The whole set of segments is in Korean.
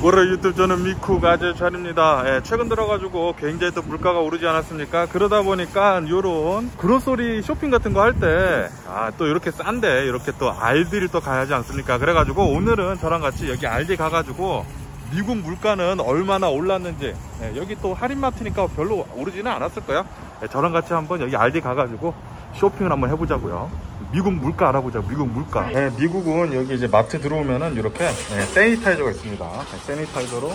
월요 유튜브 저는 미쿡 아재찬입니다. 예, 최근 들어가지고 굉장히 또 물가가 오르지 않았습니까? 그러다 보니까 요런 그로소리 쇼핑 같은 거 할 때 아, 또 이렇게 싼데 이렇게 또 알디를 또 가야 하지 않습니까? 그래가지고 오늘은 저랑 같이 여기 알디 가가지고 미국 물가는 얼마나 올랐는지, 예, 여기 또 할인마트니까 별로 오르지는 않았을 거야. 예, 저랑 같이 한번 여기 알디 가가지고 쇼핑을 한번 해보자고요. 미국 물가 알아보자. 미국 물가. 네, 미국은 여기 이제 마트 들어오면은 이렇게, 네, 세니타이저가 있습니다. 네, 세니타이저로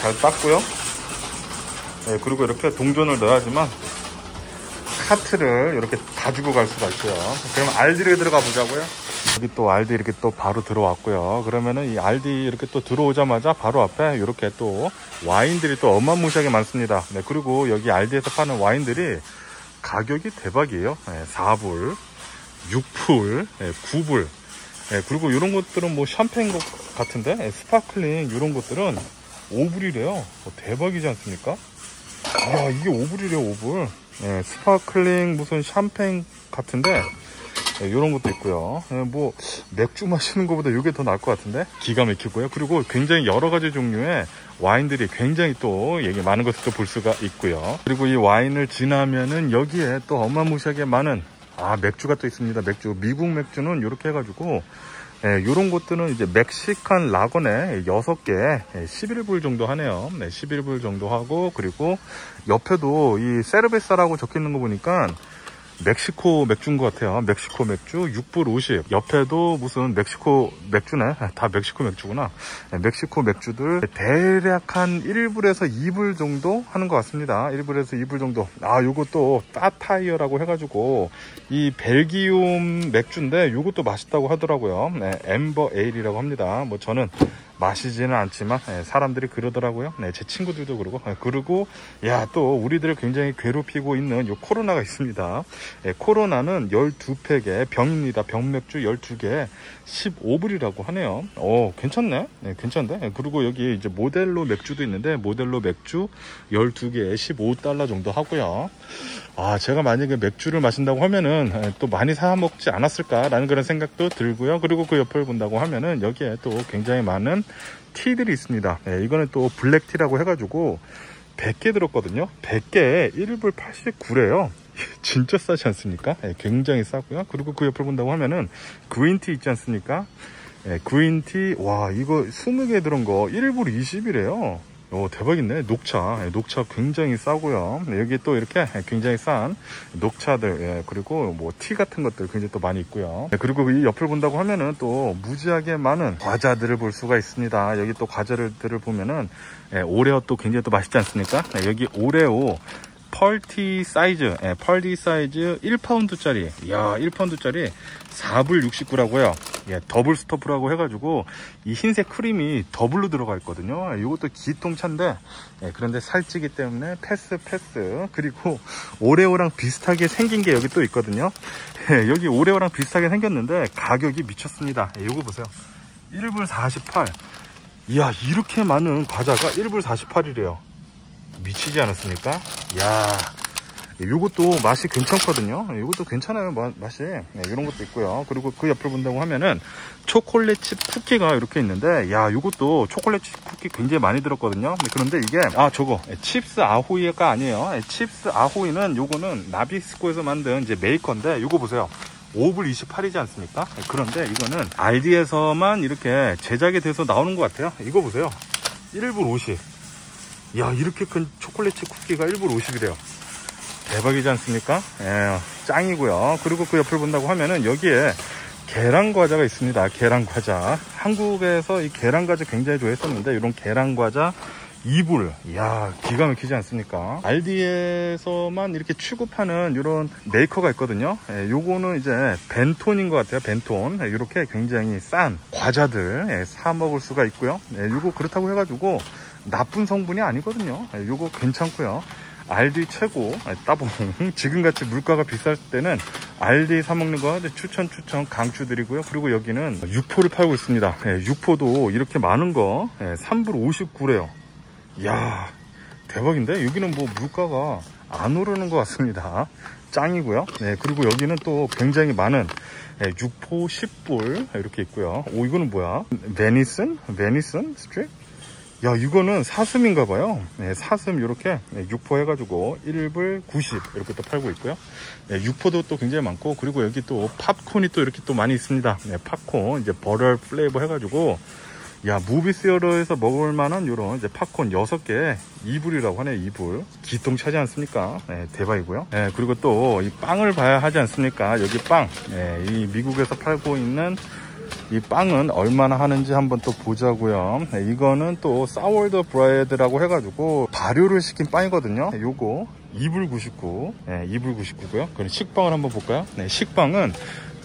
잘 닦고요. 네, 그리고 이렇게 동전을 넣어야지만 카트를 이렇게 다 주고 갈 수가 있고요. 그럼 알디를 들어가 보자고요. 여기 또 알디 이렇게 또 바로 들어왔고요. 그러면은 이 알디 이렇게 또 들어오자마자 바로 앞에 이렇게 또 와인들이 또 어마무시하게 많습니다. 네, 그리고 여기 알디에서 파는 와인들이 가격이 대박이에요. 네, 4불. 6불, 9불. 그리고 이런 것들은 뭐 샴페인 것 같은데, 스파클링 이런 것들은 5불이래요. 대박이지 않습니까? 야, 이게 5불이래요, 5불. 스파클링 무슨 샴페인 같은데, 이런 것도 있고요. 뭐 맥주 마시는 것보다 이게 더 나을 것 같은데, 기가 막히고요. 그리고 굉장히 여러 가지 종류의 와인들이 굉장히 또 얘기 많은 것을 또 볼 수가 있고요. 그리고 이 와인을 지나면은 여기에 또 어마무시하게 많은 아, 맥주가 또 있습니다. 맥주. 미국 맥주는 이렇게 해가지고, 예, 요런 것들은 이제 멕시칸 라거네 6개, 예, 11불 정도 하네요. 네, 11불 정도 하고, 그리고 옆에도 이 세르베사라고 적혀 있는 거 보니까 멕시코 맥주인 것 같아요. 멕시코 맥주 6불 50. 옆에도 무슨 멕시코 맥주네. 다 멕시코 맥주구나. 멕시코 맥주들 대략 한 1불에서 2불 정도 하는 것 같습니다. 1불에서 2불 정도. 아, 요것도 따타이어라고 해가지고 이 벨기움 맥주인데 요것도 맛있다고 하더라고요. 네, 엠버 에일이라고 합니다. 뭐 저는 마시지는 않지만, 예, 사람들이 그러더라고요. 네, 제 친구들도 그러고. 예, 그리고 야, 또 우리들을 굉장히 괴롭히고 있는 요 코로나가 있습니다. 예, 코로나는 12팩에 병입니다. 병맥주 12개에 15불이라고 하네요. 오, 괜찮네. 예, 괜찮네. 예, 그리고 여기 이제 모델로 맥주도 있는데 모델로 맥주 12개에 15달러 정도 하고요. 아, 제가 만약에 맥주를 마신다고 하면은, 예, 또 많이 사 먹지 않았을까라는 그런 생각도 들고요. 그리고 그 옆을 본다고 하면은 여기에 또 굉장히 많은 티들이 있습니다. 예, 이거는 또 블랙티라고 해가지고 100개 들었거든요. 100개에 1불 89래요. 진짜 싸지 않습니까? 예, 굉장히 싸고요. 그리고 그 옆을 본다고 하면은 그린티 있지 않습니까? 예, 그린티, 와, 이거 20개 들은 거 1불 20이래요. 오, 대박이네. 녹차. 예, 녹차 굉장히 싸고요. 네, 여기 또 이렇게 굉장히 싼 녹차들, 예, 그리고 뭐 티 같은 것들 굉장히 또 많이 있고요. 예, 그리고 이 옆을 본다고 하면은 또 무지하게 많은 과자들을 볼 수가 있습니다. 여기 또 과자들을 보면은, 예, 오레오 또 굉장히 또 맛있지 않습니까? 예, 여기 오레오 펄티 사이즈, 예, 펄티 사이즈 1파운드짜리. 이야, 1파운드짜리 4불 69라고요. 예, 더블 스토프라고 해가지고 이 흰색 크림이 더블로 들어가 있거든요. 이것도 기통차인데, 예, 그런데 살찌기 때문에 패스. 그리고 오레오랑 비슷하게 생긴 게 여기 또 있거든요. 예, 여기 오레오랑 비슷하게 생겼는데 가격이 미쳤습니다. 예, 이거 보세요. 1불 48. 이야, 이렇게 많은 과자가 1불 48이래요. 미치지 않았습니까? 이야, 요것도 맛이 괜찮거든요. 요것도 괜찮아요, 맛이. 네, 이런 것도 있고요. 그리고 그 옆을 본다고 하면은 초콜릿칩 쿠키가 이렇게 있는데, 야, 요것도 초콜릿칩 쿠키 굉장히 많이 들었거든요. 그런데 이게, 아, 저거, 칩스 아호이가 아니에요. 칩스 아호이는 요거는 나비스코에서 만든 이제 메이커인데, 요거 보세요. 5불 28이지 않습니까? 그런데 이거는 알디에서만 이렇게 제작이 돼서 나오는 것 같아요. 이거 보세요. 1불 50. 야, 이렇게 큰 초콜릿칩 쿠키가 1불 50이래요. 대박이지 않습니까? 예, 짱이고요. 그리고 그 옆을 본다고 하면은 여기에 계란과자가 있습니다. 계란과자. 한국에서 이 계란과자 굉장히 좋아했었는데 이런 계란과자 2불. 이야, 기가 막히지 않습니까? 알디에서만 이렇게 취급하는 이런 메이커가 있거든요. 예, 요거는 이제 벤톤인 것 같아요. 벤톤. 예, 이렇게 굉장히 싼 과자들, 예, 사 먹을 수가 있고요. 예, 요거 그렇다고 해가지고 나쁜 성분이 아니거든요. 요거 괜찮고요. 알디 최고. 따봉. 지금같이 물가가 비쌀 때는 알디 사먹는 거 추천 강추드리고요. 그리고 여기는 육포를 팔고 있습니다. 육포도 이렇게 많은 거 3불 59래요. 이야, 대박인데? 여기는 뭐 물가가 안 오르는 것 같습니다. 짱이고요. 네, 그리고 여기는 또 굉장히 많은 네, 육포 10불 이렇게 있고요. 오, 이거는 뭐야? 베니슨? 베니슨 스트립? 야, 이거는 사슴인가봐요. 네, 사슴 이렇게 육포 해가지고 1불 90 이렇게 또 팔고 있고요. 네, 육포도 또 굉장히 많고, 그리고 여기 또 팝콘이 또 이렇게 또 많이 있습니다. 네, 팝콘 이제 버럴 플레이버 해가지고, 야, 무비스어로에서 먹을만한 요런 이제 팝콘 6개 2불이라고 하네요. 2불 기통 차지 않습니까? 네, 대박이고요. 네, 그리고 또 이 빵을 봐야 하지 않습니까? 여기 빵, 네, 이 미국에서 팔고 있는 이 빵은 얼마나 하는지 한번 또 보자고요. 네, 이거는 또 사워드 브레드라고 해가지고 발효를 시킨 빵이거든요. 네, 요거 2불 99, 네, 2불 99고요. 그럼 식빵을 한번 볼까요? 네, 식빵은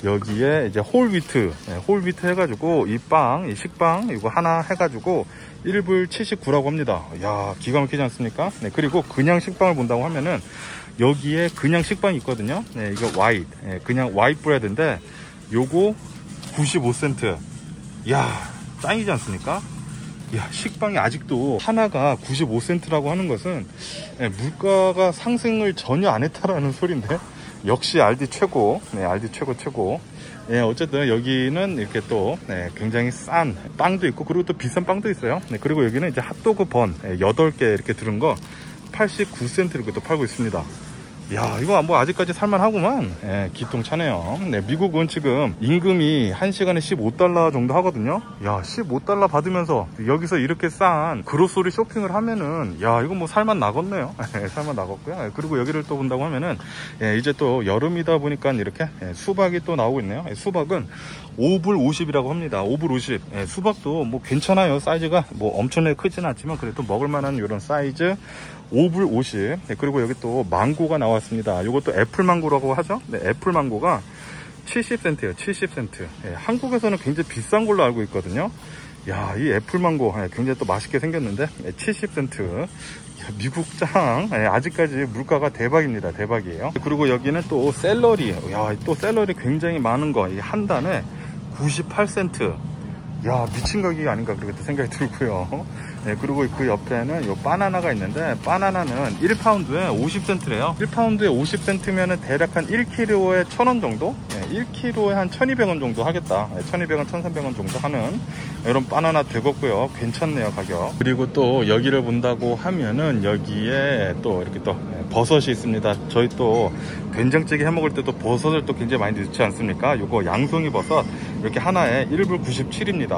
여기에 이제 홀위트, 네, 홀위트 해가지고 이 빵, 이 식빵 이거 하나 해가지고 1불 79라고 합니다. 이야, 기가 막히지 않습니까? 네, 그리고 그냥 식빵을 본다고 하면은 여기에 그냥 식빵이 있거든요. 네, 이거 와이트, 네, 그냥 와이트 브레드인데 요거 95센트. 이야, 짱이지 않습니까? 이야, 식빵이 아직도 하나가 95센트라고 하는 것은 물가가 상승을 전혀 안 했다라는 소리인데, 역시 알디 최고. 네, 알디 최고. 예, 어쨌든 여기는 이렇게 또, 네, 굉장히 싼 빵도 있고, 그리고 또 비싼 빵도 있어요. 네, 그리고 여기는 이제 핫도그 번 8개 이렇게 들은 거 89센트 이렇게 또 팔고 있습니다. 야, 이거 뭐 아직까지 살만하구만. 예, 기통차네요. 네, 미국은 지금 임금이 1시간에 15달러 정도 하거든요. 야, 15달러 받으면서 여기서 이렇게 싼 그로소리 쇼핑을 하면은, 야, 이거 뭐 살만 나겠네요. 살만 나갔고요. 그리고 여기를 또 본다고 하면은, 예, 이제 또 여름이다 보니까 이렇게, 예, 수박이 또 나오고 있네요. 예, 수박은 5불 50이라고 합니다. 5불 50. 예, 수박도 뭐 괜찮아요. 사이즈가 뭐 엄청나게 크진 않지만 그래도 먹을만한 이런 사이즈 5불 50. 네, 그리고 여기 또 망고가 나왔습니다. 이것도 애플망고라고 하죠. 네, 애플망고가 70센트예요. 70센트. 네, 한국에서는 굉장히 비싼 걸로 알고 있거든요. 야, 이 애플망고, 네, 굉장히 또 맛있게 생겼는데, 네, 70센트. 미국 짱. 네, 아직까지 물가가 대박입니다. 대박이에요. 그리고 여기는 또 샐러리. 야, 또 샐러리 굉장히 많은 거. 이 한 단에 98센트. 야, 미친 가격이 아닌가 그렇게 생각이 들고요. 네, 그리고 그 옆에는 요 바나나가 있는데, 바나나는 1파운드에 50센트래요. 1파운드에 50센트면은 대략 한 1kg에 1,000원 정도? 네, 1kg에 한 1,200원 정도 하겠다. 네, 1,200원, 1,300원 정도 하는 이런 바나나 되겠고요. 괜찮네요, 가격. 그리고 또 여기를 본다고 하면은 여기에 또 이렇게 또 버섯이 있습니다. 저희 또 된장찌개 해먹을 때도 버섯을 또 굉장히 많이 넣지 않습니까? 요거 양송이 버섯 이렇게 하나에 1불 97입니다.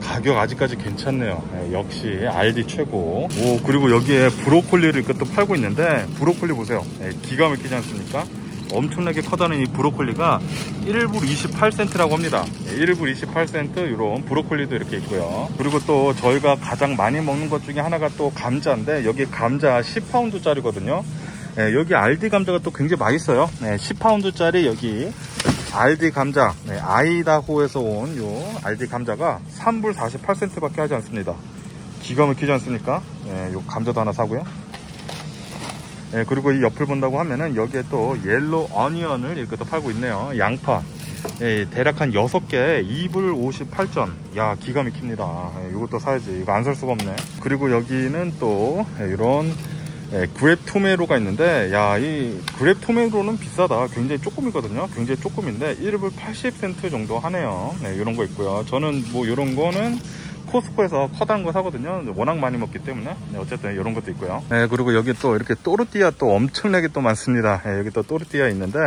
가격 아직까지 괜찮네요. 네, 역시 알디 최고. 오, 그리고 여기에 브로콜리를 이렇게 또 팔고 있는데, 브로콜리 보세요. 네, 기가 막히지 않습니까? 엄청나게 커다란 이 브로콜리가 1불 28센트라고 합니다. 1불 28센트 이런 브로콜리도 이렇게 있고요. 그리고 또 저희가 가장 많이 먹는 것 중에 하나가 또 감자인데, 여기 감자 10파운드짜리거든요. 네, 여기 알디 감자가 또 굉장히 맛있어요. 네, 10파운드짜리 여기 알디 감자, 네, 아이다호에서 온 요 알디 감자가 3불 48센트 밖에 하지 않습니다. 기가 막히지 않습니까? 네, 요 감자도 하나 사고요. 네, 그리고 이 옆을 본다고 하면은 여기에 또 옐로우 어니언을 이렇게 또 팔고 있네요. 양파. 네, 대략 한 6개 2불 58전. 야, 기가 막힙니다. 네, 이것도 사야지. 이거 안 살 수가 없네. 그리고 여기는 또, 네, 이런, 예, 그랩 토메로가 있는데, 야, 이 그랩 토메로는 비싸다. 굉장히 조금이거든요. 굉장히 조금인데 1불 80센트 정도 하네요. 네, 이런 거 있고요. 저는 뭐 이런 거는 코스코에서 커다란 거 사거든요. 워낙 많이 먹기 때문에. 네, 어쨌든 이런 것도 있고요. 네, 그리고 여기 또 이렇게 또르띠아 또 엄청나게 또 많습니다. 네, 여기 또 또르띠아 있는데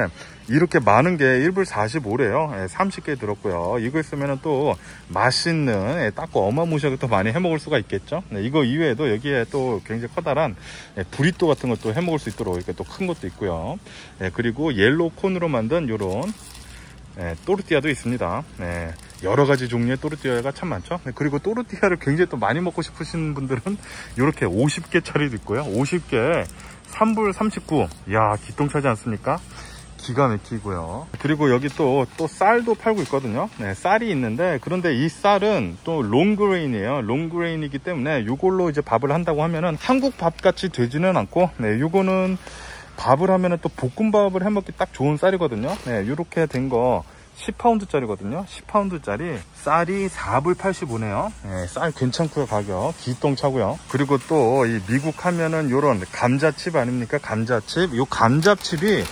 이렇게 많은 게 1불 45래요. 네, 30개 들었고요. 이거 있으면 또 맛있는, 네, 따고 어마무시하게 또 많이 해먹을 수가 있겠죠. 네, 이거 이외에도 여기에 또 굉장히 커다란, 네, 브리또 같은 것도 해먹을 수 있도록 이렇게 또 큰 것도 있고요. 네, 그리고 옐로우 콘으로 만든 요런, 네, 또르띠아도 있습니다. 네, 여러가지 종류의 또르띠아가 참 많죠. 네, 그리고 또르띠아를 굉장히 또 많이 먹고 싶으신 분들은 이렇게 50개 짜리도 있고요. 50개 3불 39. 이야, 기똥차지 않습니까? 기가 막히고요. 그리고 여기 또 쌀도 팔고 있거든요. 네, 쌀이 있는데, 그런데 이 쌀은 또 롱그레인이에요. 롱그레인이기 때문에 이걸로 이제 밥을 한다고 하면은 한국 밥같이 되지는 않고, 네, 요거는 밥을 하면은 또 볶음밥을 해먹기 딱 좋은 쌀이거든요. 네, 요렇게 된 거 10파운드짜리거든요. 10파운드짜리 쌀이 4불 85네요. 네, 쌀 괜찮고요. 가격 기똥차고요. 그리고 또 이 미국 하면은 요런 감자칩 아닙니까? 감자칩. 요 감자칩이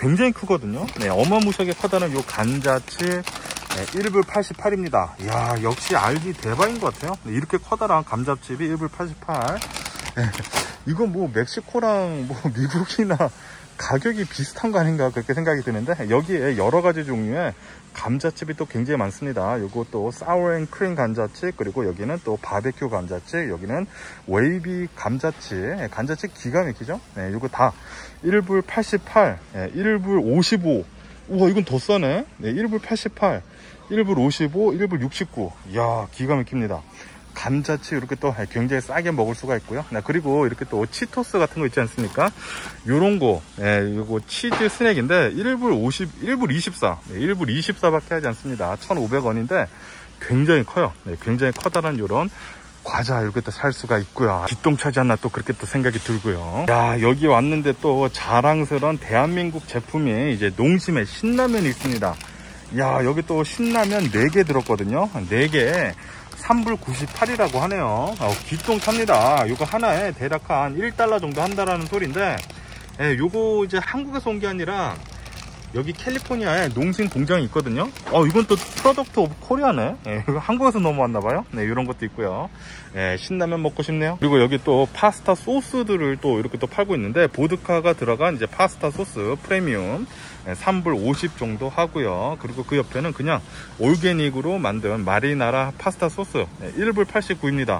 굉장히 크거든요. 네, 어마무시하게 커다란 요 간자치, 네, 1불 88입니다. 이야, 역시 알디 대박인 것 같아요. 네, 이렇게 커다란 감자칩이 1불 88. 네, 이건 뭐 멕시코랑 뭐 미국이나 가격이 비슷한 거 아닌가 그렇게 생각이 드는데, 여기에 여러 가지 종류의 감자칩이 또 굉장히 많습니다. 요것도 사워 앤 크림 감자칩, 그리고 여기는 또 바베큐 감자칩, 여기는 웨이비 감자칩, 감자칩 기가 막히죠? 네, 요거 다 1불 88, 1불 55. 우와, 이건 더 싸네. 네, 1불 88, 1불 55, 1불 69. 이야, 기가 막힙니다. 감자칩 이렇게 또 굉장히 싸게 먹을 수가 있고요. 그리고 이렇게 또 치토스 같은 거 있지 않습니까? 요런 거, 예, 요거 치즈 스낵인데 1불 50, 1불 24, 1불 24밖에 하지 않습니다. 1,500원인데 굉장히 커요. 네, 굉장히 커다란 요런 과자 이렇게 또 살 수가 있고요. 기똥차지 않나 또 그렇게 또 생각이 들고요. 야, 여기 왔는데 또 자랑스러운 대한민국 제품이 이제 농심의 신라면이 있습니다. 야, 여기 또 신라면 4개 들었거든요. 4개. 3불 98이라고 하네요. 기똥찹니다. 요거 하나에 대략 한 1달러 정도 한다라는 소리인데, 예, 요거 이제 한국에서 온 게 아니라 여기 캘리포니아에 농심 공장이 있거든요. 이건 또 프로덕트 오브 코리아네. 예, 이거 한국에서 넘어왔나 봐요. 네, 요런 것도 있고요. 예, 신라면 먹고 싶네요. 그리고 여기 또 파스타 소스들을 또 이렇게 또 팔고 있는데, 보드카가 들어간 이제 파스타 소스 프리미엄, 예, 3불 50 정도 하고요. 그리고 그 옆에는 그냥 올게닉으로 만든 마리나라 파스타 소스, 예, 1불 89입니다.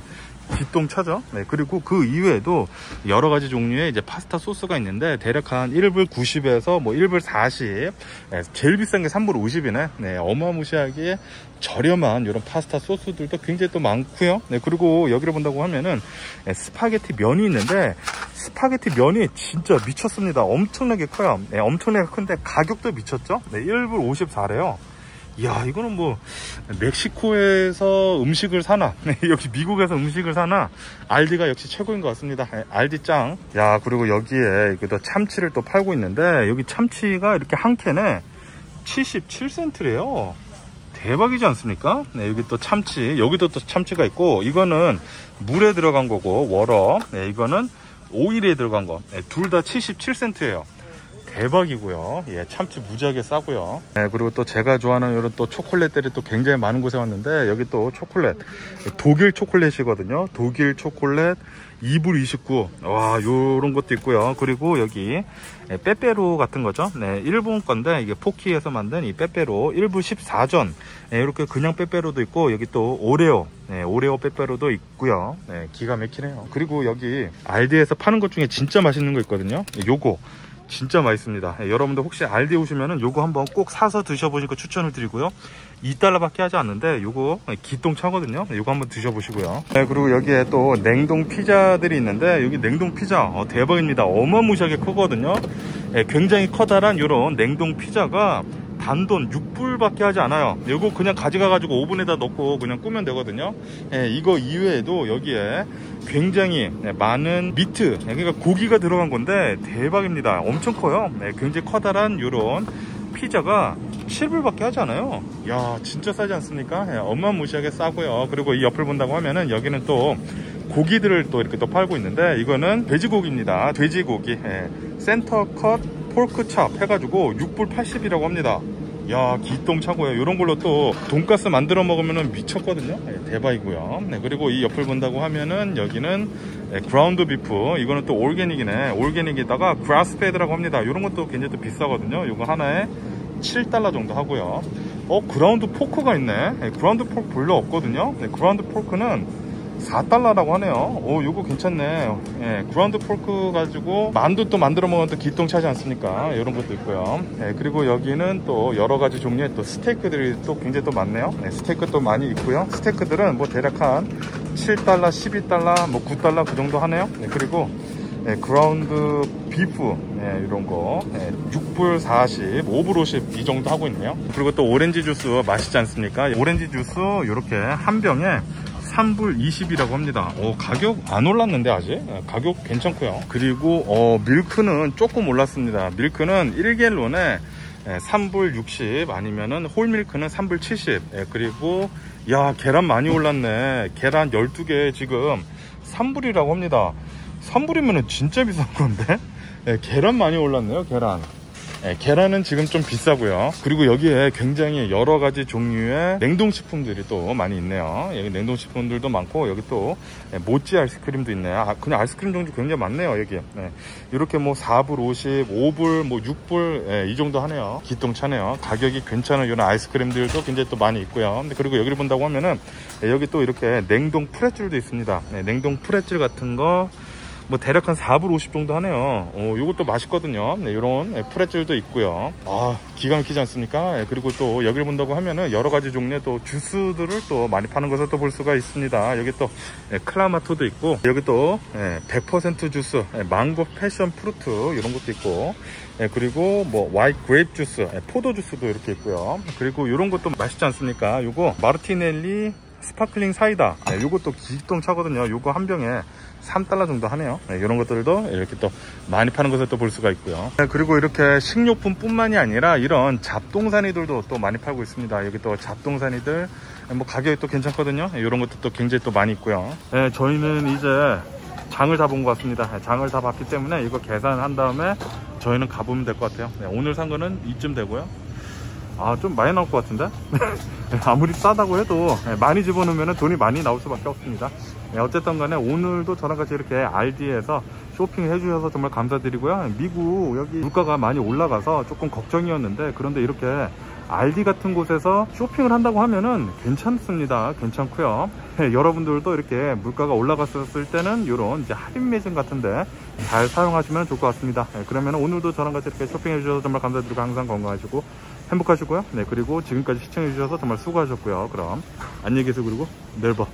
기똥차죠? 네, 그리고 그 이외에도 여러 가지 종류의 이제 파스타 소스가 있는데, 대략 한 1불 90에서 뭐 1불 40, 네, 제일 비싼 게 3불 50이네. 네, 어마무시하게 저렴한 이런 파스타 소스들도 굉장히 또 많고요. 네, 그리고 여기를 본다고 하면은 스파게티 면이 있는데, 스파게티 면이 진짜 미쳤습니다. 엄청나게 커요. 네, 엄청나게 큰데 가격도 미쳤죠? 네, 1불 54래요. 이야, 이거는 뭐 멕시코에서 음식을 사나, 역시 미국에서 음식을 사나, 알디가 역시 최고인 것 같습니다. 알디 짱. 야, 그리고 여기에 또 참치를 또 팔고 있는데, 여기 참치가 이렇게 한 캔에 77센트래요. 대박이지 않습니까? 네, 여기 또 참치, 여기도 또 참치가 있고, 이거는 물에 들어간 거고, 워러. 네, 이거는 오일에 들어간 거. 네, 둘 다 77센트예요. 대박이고요. 예, 참치 무지하게 싸고요. 네, 그리고 또 제가 좋아하는 이런 또 초콜릿들이 또 굉장히 많은 곳에 왔는데, 여기 또 초콜릿, 독일 초콜릿이거든요. 독일 초콜릿 2불 29. 와, 요런 것도 있고요. 그리고 여기 빼빼로 같은 거죠. 네, 일본 건데 이게 포키에서 만든 이 빼빼로 1불 14전. 네, 이렇게 그냥 빼빼로도 있고, 여기 또 오레오. 네, 오레오 빼빼로도 있고요. 네, 기가 막히네요. 그리고 여기 알디에서 파는 것 중에 진짜 맛있는 거 있거든요. 요거. 진짜 맛있습니다. 예, 여러분들 혹시 알디 오시면은 요거 한번 꼭 사서 드셔보실 거 추천을 드리고요. 2달러밖에 하지 않는데 요거 기똥차거든요. 요거 한번 드셔보시고요. 네, 그리고 여기에 또 냉동 피자들이 있는데, 여기 냉동 피자 대박입니다. 어마무시하게 크거든요. 예, 굉장히 커다란 요런 냉동 피자가 단돈 6불밖에 하지 않아요. 요거 그냥 가져가가지고 오븐에다 넣고 그냥 꾸면 되거든요. 예, 이거 이외에도 여기에 굉장히 많은 미트, 그러니까 고기가 들어간 건데 대박입니다. 엄청 커요. 네, 굉장히 커다란 요런 피자가 7불밖에 하지 않아요. 이야, 진짜 싸지 않습니까? 예, 어마무시하게 싸고요. 그리고 이 옆을 본다고 하면은 여기는 또 고기들을 또 이렇게 또 팔고 있는데, 이거는 돼지고기입니다. 돼지고기, 예, 센터컷 포크찹 해가지고 6불 80이라고 합니다. 야, 기똥차고요. 이런 걸로 또 돈가스 만들어 먹으면 미쳤거든요. 네, 대박이고요. 네, 그리고 이 옆을 본다고 하면은 여기는, 네, 그라운드 비프. 이거는 또 올게닉이네. 올게닉에다가 그라스페드라고 합니다. 이런 것도 굉장히 또 비싸거든요. 이거 하나에 7달러 정도 하고요. 그라운드 포크가 있네. 네, 그라운드 포크 별로 없거든요. 네, 그라운드 포크는 4달러라고 하네요. 오, 요거 괜찮네. 예, 그라운드 포크 가지고 만두 또 만들어 먹으면 또 기똥차지 않습니까? 이런 것도 있고요. 예, 그리고 여기는 또 여러 가지 종류의 또 스테이크들이 또 굉장히 또 많네요. 예, 스테이크도 많이 있고요. 스테이크들은 뭐 대략 한 7달러, 12달러, 뭐 9달러 그 정도 하네요. 예, 그리고 예, 그라운드 비프, 예, 이런 거, 예, 6불 40, 5불 50 이 정도 하고 있네요. 그리고 또 오렌지 주스 맛있지 않습니까? 오렌지 주스 이렇게 한 병에 3불 20이라고 합니다. 가격 안 올랐는데 아직? 가격 괜찮고요. 그리고 밀크는 조금 올랐습니다. 밀크는 1갤론에 3불 60, 아니면은 홀밀크는 3불 70. 그리고 야, 계란 많이 올랐네. 계란 12개 지금 3불이라고 합니다. 3불이면은 진짜 비싼 건데? 계란 많이 올랐네요, 계란. 예, 계란은 지금 좀 비싸고요. 그리고 여기에 굉장히 여러 가지 종류의 냉동식품들이 또 많이 있네요. 여기 냉동식품들도 많고, 여기 또 모찌 아이스크림도 있네요. 아, 그냥 아이스크림 종류 굉장히 많네요, 여기. 예, 이렇게 뭐 4불, 50, 5불, 뭐 6불, 예, 이 정도 하네요. 기똥차네요. 가격이 괜찮은 이런 아이스크림들도 굉장히 또 많이 있고요. 그리고 여기를 본다고 하면은, 예, 여기 또 이렇게 냉동 프레첼도 있습니다. 예, 냉동 프레첼 같은 거, 뭐 대략 한 4불 50 정도 하네요. 요것도 맛있거든요. 네, 요런 프레첼도 있고요. 아, 기가 막히지 않습니까? 예, 그리고 또 여기를 본다고 하면은 여러 가지 종류의 또 주스들을 또 많이 파는 것을 또 볼 수가 있습니다. 여기 또 예, 클라마토도 있고, 여기 또 예, 100% 주스, 예, 망고 패션 프루트 이런 것도 있고, 예, 그리고 뭐 화이트 그레이프 주스, 예, 포도 주스도 이렇게 있고요. 그리고 이런 것도 맛있지 않습니까? 요거 마르티넬리 스파클링 사이다, 네, 요것도 기똥차거든요. 요거 한 병에 $3 정도 하네요. 네, 이런 것들도 이렇게 또 많이 파는 것을 또 볼 수가 있고요. 네, 그리고 이렇게 식료품 뿐만이 아니라 이런 잡동사니들도 또 많이 팔고 있습니다. 여기 또 잡동사니들 뭐 가격이 또 괜찮거든요. 네, 이런 것도 또 굉장히 또 많이 있고요. 네, 저희는 이제 장을 다 본 것 같습니다. 장을 다 봤기 때문에 이거 계산한 다음에 저희는 가보면 될 것 같아요. 네, 오늘 산 거는 이쯤 되고요. 아, 좀 많이 나올 것 같은데? 아무리 싸다고 해도 많이 집어넣으면 돈이 많이 나올 수밖에 없습니다. 어쨌든 간에 오늘도 저랑 같이 이렇게 알디에서 쇼핑해 주셔서 정말 감사드리고요. 미국 여기 물가가 많이 올라가서 조금 걱정이었는데, 그런데 이렇게 알디 같은 곳에서 쇼핑을 한다고 하면은 괜찮습니다. 괜찮고요. 여러분들도 이렇게 물가가 올라갔을 때는 이런 이제 할인 매점 같은데 잘 사용하시면 좋을 것 같습니다. 그러면 오늘도 저랑 같이 이렇게 쇼핑해 주셔서 정말 감사드리고, 항상 건강하시고 행복하시고요. 네, 그리고 지금까지 시청해 주셔서 정말 수고하셨고요. 그럼 안녕히 계세요. 그리고 넬버.